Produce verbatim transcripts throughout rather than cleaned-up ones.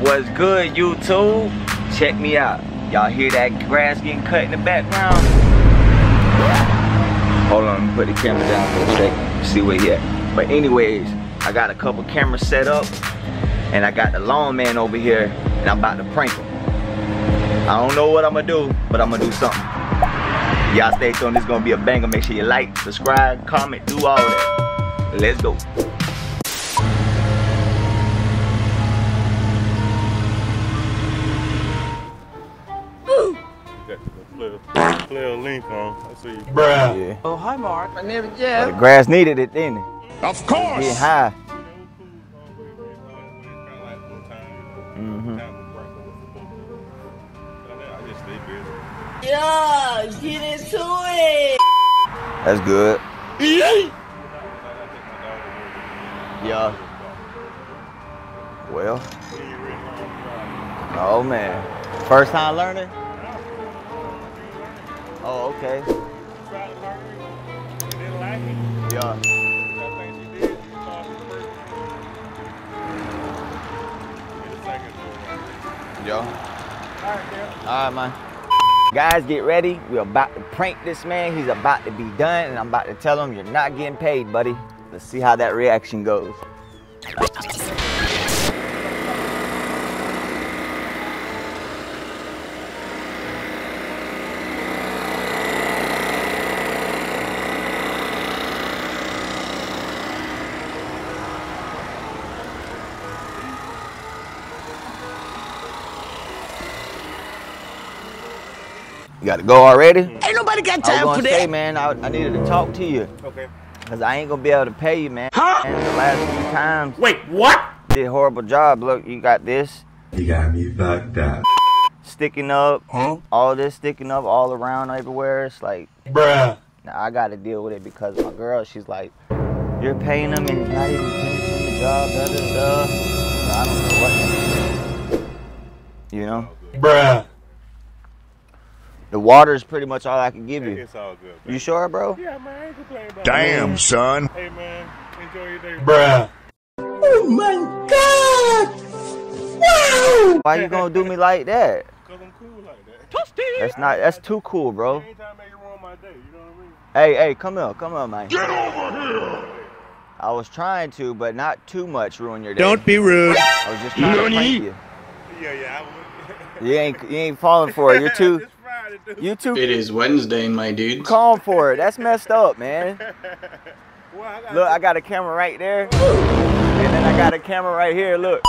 what's good, YouTube? Check me out. Y'all hear that grass getting cut in the background? Hold on, put the camera down for a second, see where he at. But anyways, I got a couple cameras set up, and I got the lawn man over here, and I'm about to prank him. I don't know what I'm gonna do, but I'm gonna do something. Y'all stay tuned, it's gonna be a banger. Make sure you like, subscribe, comment, do all that. Let's go. Cleo Lincoln, I see you. Bruh. Yeah. Oh, hi, Mark. My name is Jeff. Well, the grass needed it, didn't it? Of course. Getting high. Mm-hmm. Yeah, get into it. That's good. Yeah. Well. Oh, man. First time learning? Oh, okay. Yeah. Yo. Alright, man. Guys, get ready. We're about to prank this man. He's about to be done, and I'm about to tell him you're not getting paid, buddy. Let's see how that reaction goes. You gotta go already? Ain't nobody got time I was for that. Say, man, I, I needed to talk to you. Okay. Cause I ain't gonna be able to pay you, man. Huh? And the last few times. Wait, what? Did a horrible job. Look, you got this. You got me fucked up. Sticking up. Huh? All this sticking up all around everywhere. It's like, bruh. Now I gotta deal with it because my girl, she's like, you're paying them and not even finishing the job. Da, da, da. I don't know what. You know? Bruh. The water is pretty much all I can give you. It's all good, bro. You sure, bro? Yeah, man, I ain't complaining about it. Damn, son. Hey, man, enjoy your day, bruh. Oh, my God. Wow. Why you gonna do me like that? Because I'm cool like that. That's not, that's too cool, bro. Anytime I make you ruin my day, you know what I mean? Hey, hey, come here, come here, man. Get over here. I was trying to, but not too much ruin your day. Don't be rude. I was just trying to prank you. Yeah, yeah, I would. You ain't, you ain't falling for it. You're too... You too. It is Wednesday, my dude. Calm for it. That's messed up, man. Well, I got look, I got a camera right there, and then I got a camera right here. Look,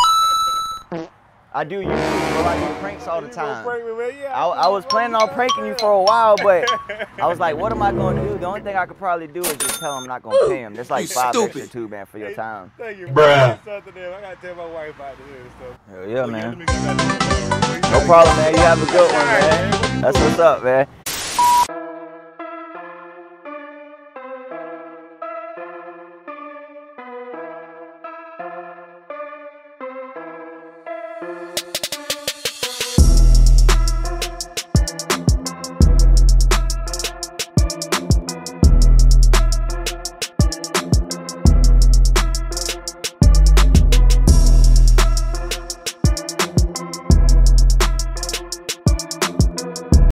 I do YouTube, bro. I do pranks all the time. I, I was planning on pranking you for a while, but I was like, what am I gonna do? The only thing I could probably do is just tell him I'm not gonna pay him. That's like five extra two, man, for your time. Thank you, bruh. I gotta tell my wife about this stuff. Hell yeah, man. No problem, man. You have a good one, man. That's what's up, man.